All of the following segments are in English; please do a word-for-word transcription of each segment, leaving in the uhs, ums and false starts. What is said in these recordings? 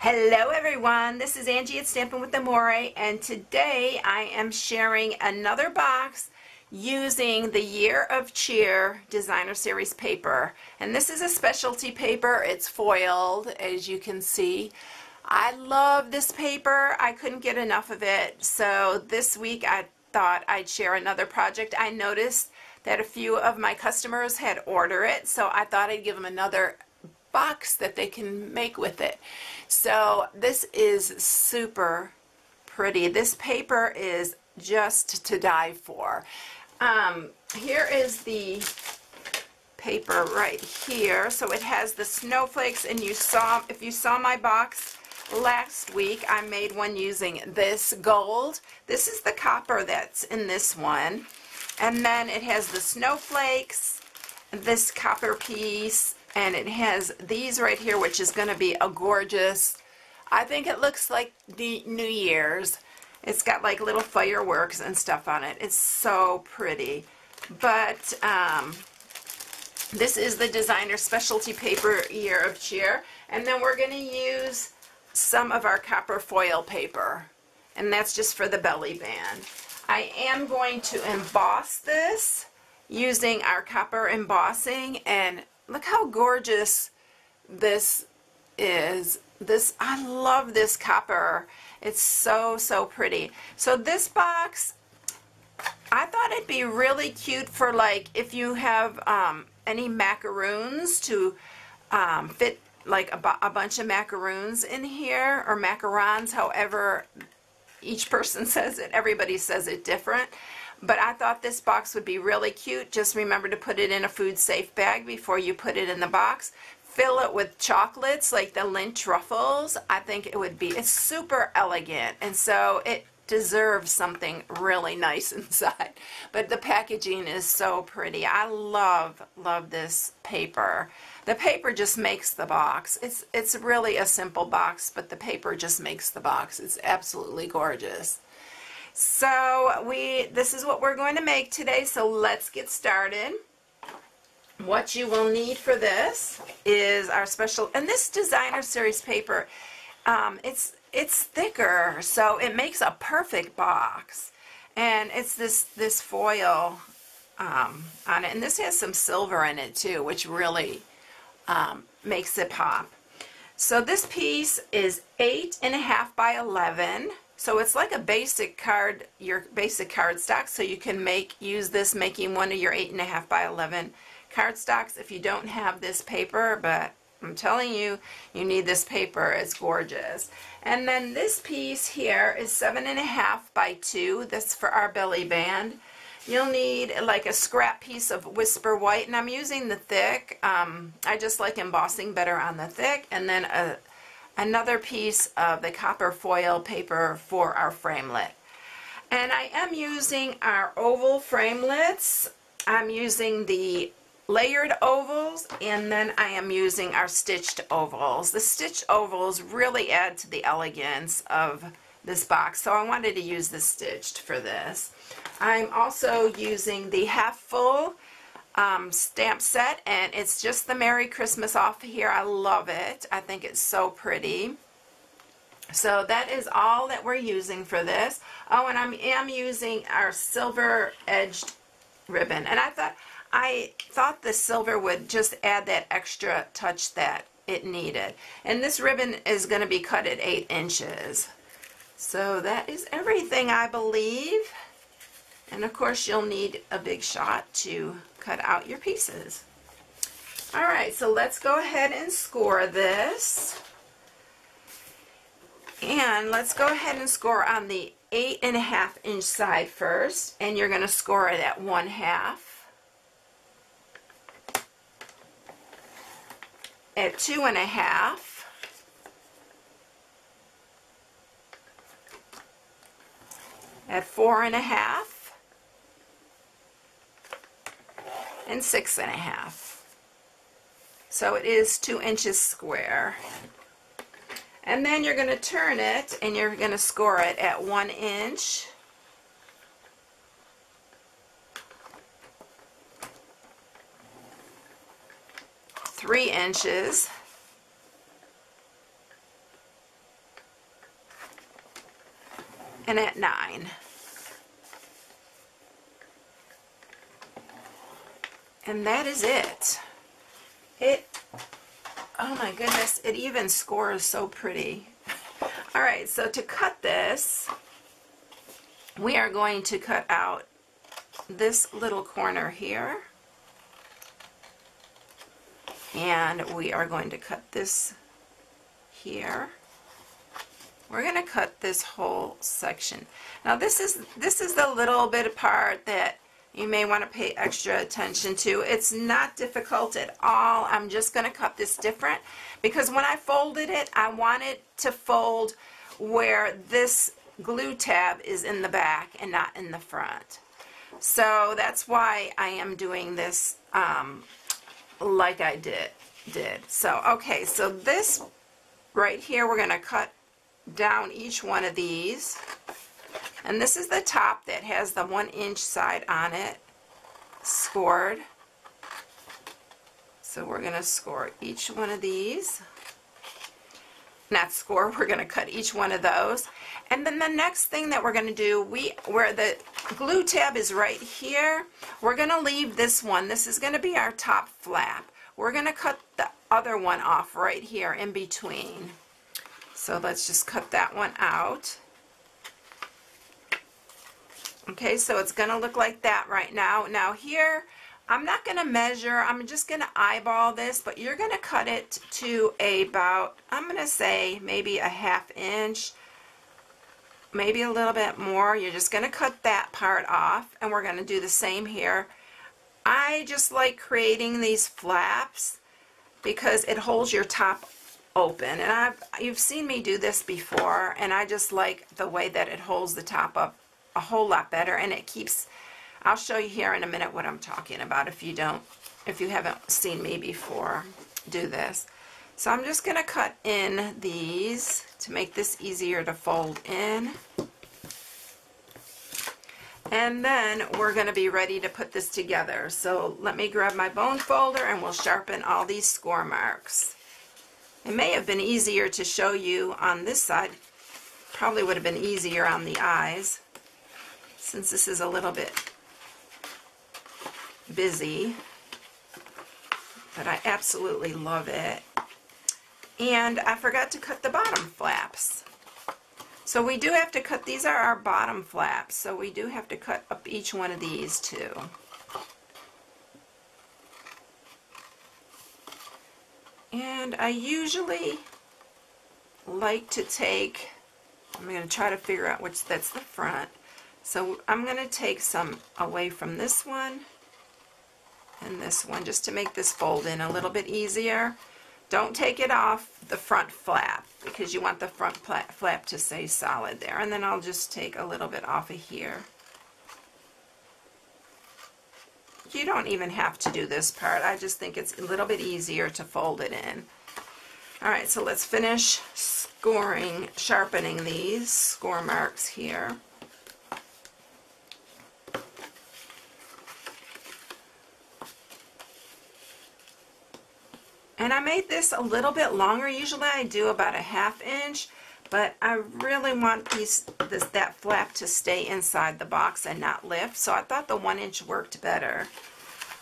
Hello everyone, this is Angie at Stampin' with Amore, and today I am sharing another box using the Year of Cheer Designer Series paper. And this is a specialty paper. It's foiled, as you can see. I love this paper. I couldn't get enough of it. So this week I thought I'd share another project. I noticed that a few of my customers had ordered it, so I thought I'd give them another box that they can make with it. So this is super pretty. This paper is just to die for. Um, here is the paper right here. So it has the snowflakes, and you saw, if you saw my box last week, I made one using this gold. This is the copper that's in this one. And then it has the snowflakes, this copper piece, and it has these right here, which is going to be a gorgeous, I think it looks like the New Year's. It's got like little fireworks and stuff on it. It's so pretty. But um, this is the designer specialty paper, Year of Cheer. And then we're going to use some of our copper foil paper, and that's just for the belly band. I am going to emboss this using our copper embossing, and look how gorgeous this is. This, I love this copper. It's so, so pretty. So this box, I thought it'd be really cute for, like, if you have um, any macaroons to um, fit like a, bu a bunch of macaroons in here, or macarons, however each person says it. Everybody says it different. But I thought this box would be really cute. Just remember to put it in a food safe bag before you put it in the box. Fill it with chocolates like the Lindt truffles. I think it would be, it's super elegant, and so it deserves something really nice inside. But the packaging is so pretty. I love, love this paper. The paper just makes the box. It's, it's really a simple box, but the paper just makes the box. It's absolutely gorgeous. So we, this is what we're going to make today, so let's get started. What you will need for this is our special, and this designer series paper, um, it's, it's thicker, so it makes a perfect box. And it's this, this foil um, on it, and this has some silver in it too, which really um, makes it pop. So this piece is eight and a half by eleven. So it's like a basic card, your basic card stock, so you can make, use this making one of your eight and a half by eleven card stocks if you don't have this paper, but I'm telling you, you need this paper. It's gorgeous. And then this piece here is seven and a half by two. That's for our belly band. You'll need like a scrap piece of Whisper White, and I'm using the thick. Um, I just like embossing better on the thick, and then a another piece of the copper foil paper for our framelit. And I am using our oval framelits. I'm using the layered ovals, and then I am using our stitched ovals. The stitched ovals really add to the elegance of this box, so I wanted to use the stitched for this. I'm also using the Half Full Um, stamp set, and it's just the Merry Christmas off here. I love it. I think it's so pretty. So that is all that we're using for this. Oh, and I am using our silver edged ribbon, and I thought I thought the silver would just add that extra touch that it needed. And this ribbon is going to be cut at eight inches. So that is everything, I believe. And of course you'll need a Big Shot to cut out your pieces. Alright, so let's go ahead and score this. And let's go ahead and score on the eight and a half inch side first, and you're going to score it at one half, at two and a half, at four and a half, and six and a half. So it is two inches square. And then you're going to turn it, and you're going to score it at one inch, three inches, and at nine. And that is it. It, oh my goodness, it even scores so pretty. All right, so to cut this, we are going to cut out this little corner here. And we are going to cut this here. We're going to cut this whole section. Now this is this is the little bit of part that you may want to pay extra attention to. It's not difficult at all. I'm just going to cut this different because when I folded it, I wanted to fold where this glue tab is in the back and not in the front. So that's why I am doing this um, like I did did. So okay, so this right here, we're going to cut down each one of these, and this is the top that has the one inch side on it scored. So we're going to score each one of these, not score, we're going to cut each one of those. And then the next thing that we're going to do, we where the glue tab is right here, we're going to leave this one. This is going to be our top flap. We're going to cut the other one off right here in between. So let's just cut that one out. Okay, so it's going to look like that right now. Now here, I'm not going to measure. I'm just going to eyeball this, but you're going to cut it to about, I'm going to say maybe a half inch, maybe a little bit more. You're just going to cut that part off, and we're going to do the same here. I just like creating these flaps because it holds your top open, and I've you've seen me do this before, and I just like the way that it holds the top up a whole lot better, and it keeps, I'll show you here in a minute what I'm talking about if you don't if you haven't seen me before do this. So I'm just going to cut in these to make this easier to fold in, and then we're going to be ready to put this together. So let me grab my bone folder and we'll sharpen all these score marks. It may have been easier to show you on this side, probably would have been easier on the eyes, since this is a little bit busy, but I absolutely love it. And I forgot to cut the bottom flaps. So we do have to cut, these are our bottom flaps, so we do have to cut up each one of these too. And I usually like to take, I'm going to try to figure out which, that's the front. So I'm going to take some away from this one and this one just to make this fold in a little bit easier. Don't take it off the front flap because you want the front flap to stay solid there. And then I'll just take a little bit off of here. You don't even have to do this part. I just think it's a little bit easier to fold it in. All right, so let's finish scoring, sharpening these score marks here. And I made this a little bit longer. Usually I do about a half inch, but I really want these, this, that flap to stay inside the box and not lift, so I thought the one inch worked better.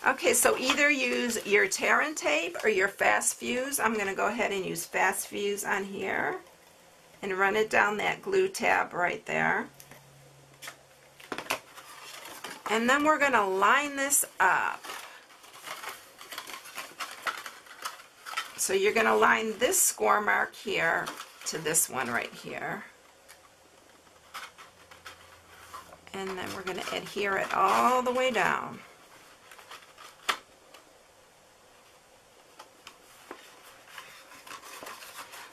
Okay, so either use your Tear and Tape or your Fast Fuse. I'm going to go ahead and use Fast Fuse on here and run it down that glue tab right there. And then we're going to line this up. So you're going to line this score mark here to this one right here, and then we're going to adhere it all the way down.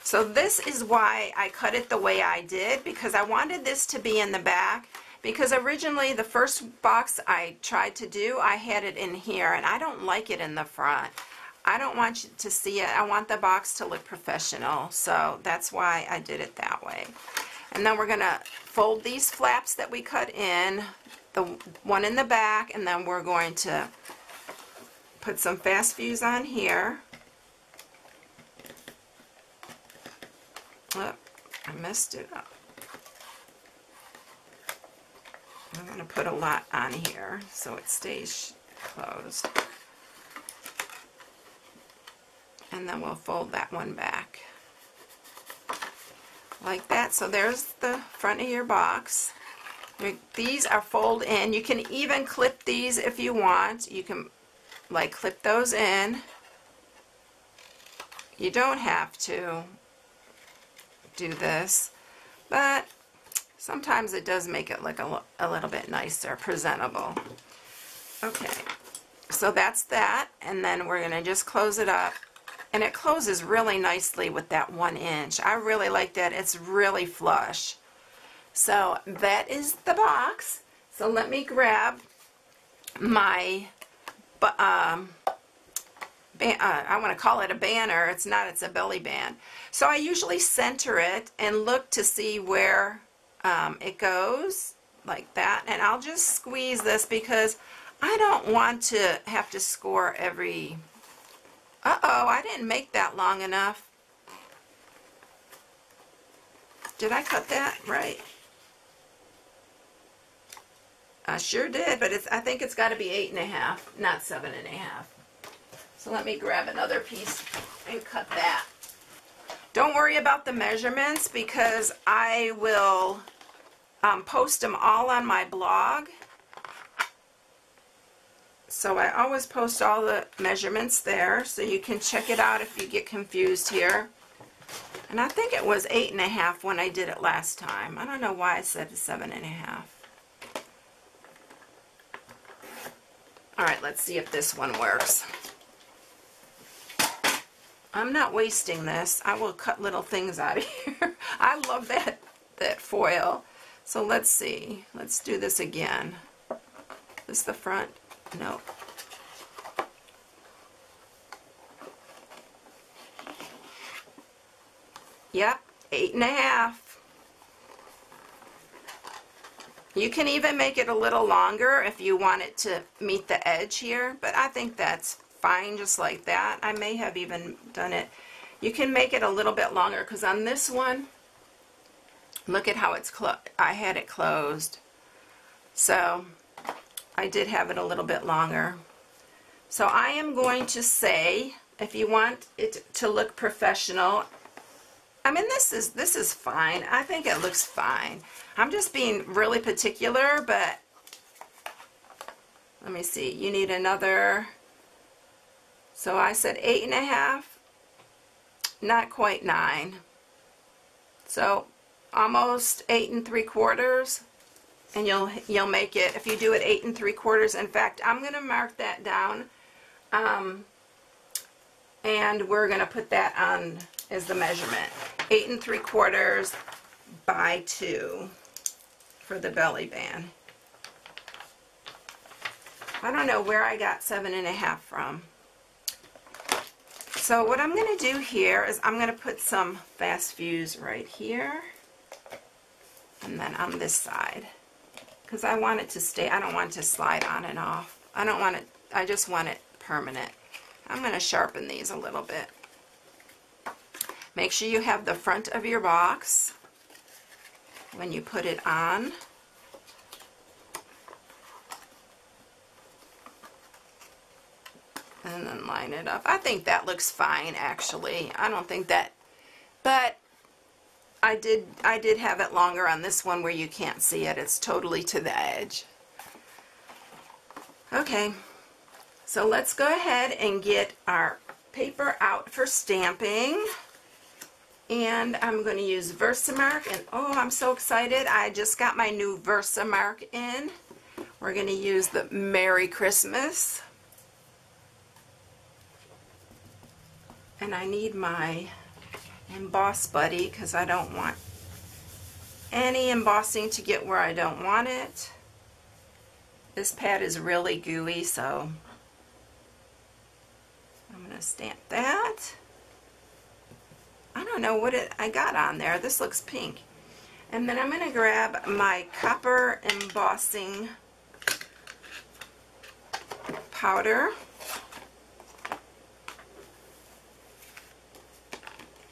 So this is why I cut it the way I did, because I wanted this to be in the back, because originally the first box I tried to do, I had it in here, and I don't like it in the front. I don't want you to see it. I want the box to look professional, so that's why I did it that way. And then we're going to fold these flaps that we cut in, the one in the back, and then we're going to put some Fast Fuse on here. Oop, I messed it up. I'm going to put a lot on here so it stays closed. And then we'll fold that one back like that. So there's the front of your box. These are fold in. You can even clip these if you want. You can like clip those in. You don't have to do this, but sometimes it does make it look a, a little bit nicer, presentable. Okay, so that's that, and then we're going to just close it up, and it closes really nicely with that one inch. I really like that. It's really flush. So that is the box. So let me grab my, um, ban uh, I want to call it a banner. It's not, it's a belly band. So I usually center it and look to see where um, it goes, like that. And I'll just squeeze this because I don't want to have to score every, uh-oh, I didn't make that long enough. Did I cut that right? I sure did, but it's, I think it's got to be eight and a half, not seven and a half. So let me grab another piece and cut that. Don't worry about the measurements because I will um, post them all on my blog. So I always post all the measurements there, so you can check it out if you get confused here. And I think it was eight and a half when I did it last time. I don't know why I said seven and a half. All right, let's see if this one works. I'm not wasting this. I will cut little things out of here. I love that, that foil. So let's see. Let's do this again. This the front? No. Yep, eight and a half. You can even make it a little longer if you want it to meet the edge here, but I think that's fine just like that. I may have even done it. You can make it a little bit longer because on this one, look at how it's closed. I had it closed. So I did have it a little bit longer. So I am going to say, if you want it to look professional, I mean, this is, this is fine. I think it looks fine. I'm just being really particular, but let me see. You need another, so I said eight and a half, not quite nine. So almost eight and three quarters, and you'll, you'll make it, if you do it eight and three quarters. In fact, I'm going to mark that down, um, and we're going to put that on is the measurement. Eight and three quarters by two for the belly band. I don't know where I got seven and a half from. So what I'm going to do here is I'm going to put some Fast Fuse right here and then on this side because I want it to stay. I don't want it to slide on and off. I don't want it. I just want it permanent. I'm going to sharpen these a little bit. Make sure you have the front of your box when you put it on. And then line it up. I think that looks fine actually. I don't think that, but I did I did have it longer on this one where you can't see it. It's totally to the edge. Okay. So let's go ahead and get our paper out for stamping. And I'm going to use VersaMark, and oh, I'm so excited. I just got my new VersaMark in. We're going to use the Merry Christmas. And I need my Emboss Buddy because I don't want any embossing to get where I don't want it. This pad is really gooey, so I'm going to stamp that. I don't know what it, I got on there. This looks pink. And then I'm going to grab my copper embossing powder.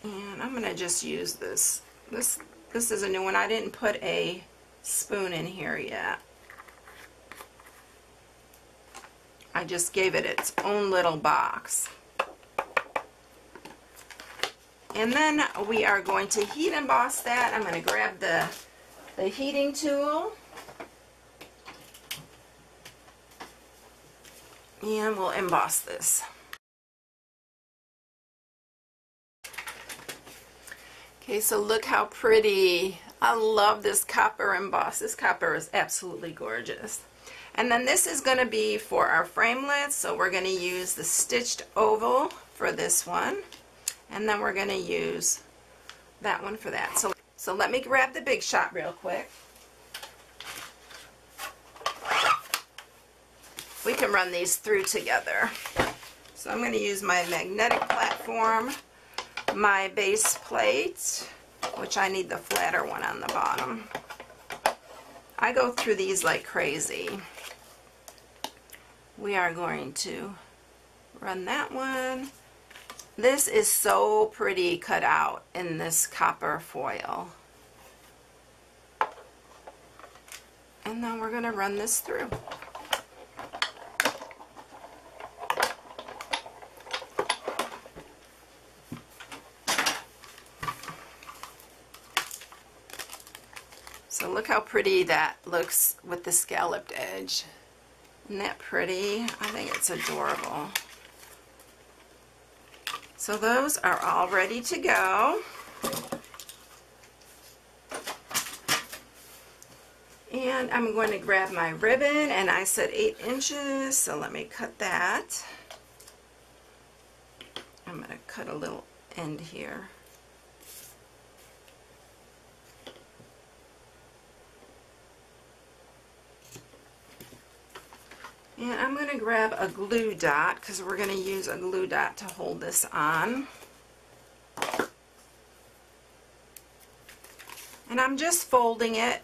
And I'm going to just use this. This this is a new one. I didn't put a spoon in here yet. I just gave it its own little box. And then we are going to heat emboss that. I'm going to grab the, the heating tool. And we'll emboss this. Okay, so look how pretty. I love this copper emboss. This copper is absolutely gorgeous. And then this is going to be for our framelits, so we're going to use the stitched oval for this one. And then we're going to use that one for that. So, so let me grab the Big Shot real quick. We can run these through together. So I'm going to use my magnetic platform, my base plate, which I need the flatter one on the bottom. I go through these like crazy. We are going to run that one. This is so pretty cut out in this copper foil. And then we're going to run this through. So look how pretty that looks with the scalloped edge. Isn't that pretty? I think it's adorable. So those are all ready to go. And I'm going to grab my ribbon, and I said eight inches, so let me cut that. I'm going to cut a little end here. And I'm going to grab a glue dot because we're going to use a glue dot to hold this on. And I'm just folding it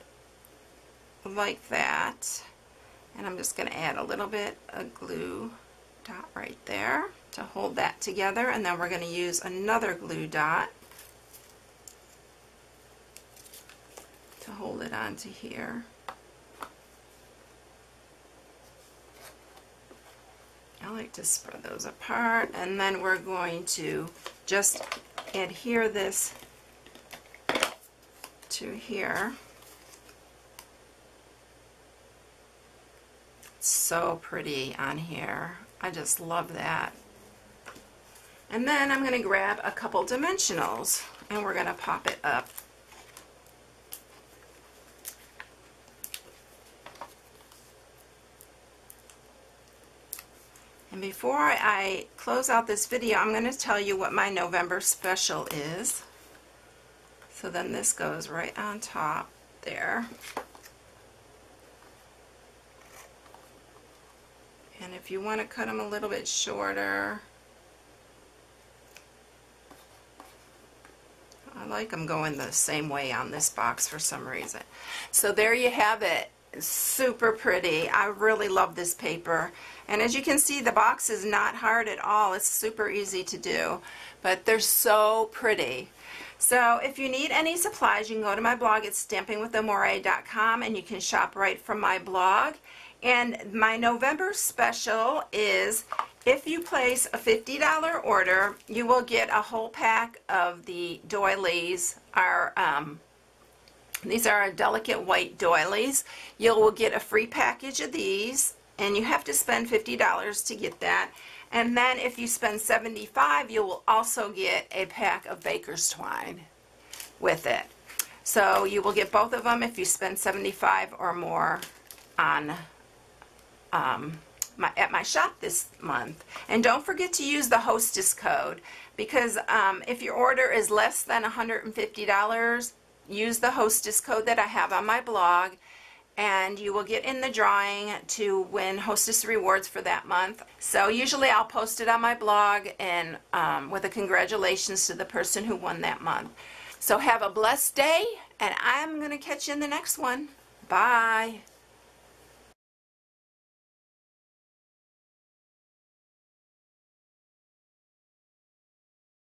like that. And I'm just going to add a little bit of glue dot right there to hold that together. And then we're going to use another glue dot to hold it onto here. I like to spread those apart, and then we're going to just adhere this to here. It's so pretty on here. I just love that. And then I'm going to grab a couple dimensionals, and we're going to pop it up. And before I close out this video, I'm going to tell you what my November special is. So then this goes right on top there. And if you want to cut them a little bit shorter, I like them going the same way on this box for some reason. So there you have it. Super pretty. I really love this paper, and as you can see, the box is not hard at all. It's super easy to do, but they're so pretty. So if you need any supplies, you can go to my blog at stampin with amore dot com, and you can shop right from my blog. And my November special is, if you place a fifty dollar order, you will get a whole pack of the doilies. Our um, These are our delicate white doilies. You will get a free package of these, and you have to spend fifty dollars to get that. And then if you spend seventy-five dollars, you will also get a pack of baker's twine with it. So you will get both of them if you spend seventy-five dollars or more on um, my, at my shop this month. And don't forget to use the hostess code, because um, if your order is less than one hundred fifty dollars, use the hostess code that I have on my blog, and you will get in the drawing to win hostess rewards for that month. So usually I'll post it on my blog and um, with a congratulations to the person who won that month. So have a blessed day, and I'm going to catch you in the next one. Bye.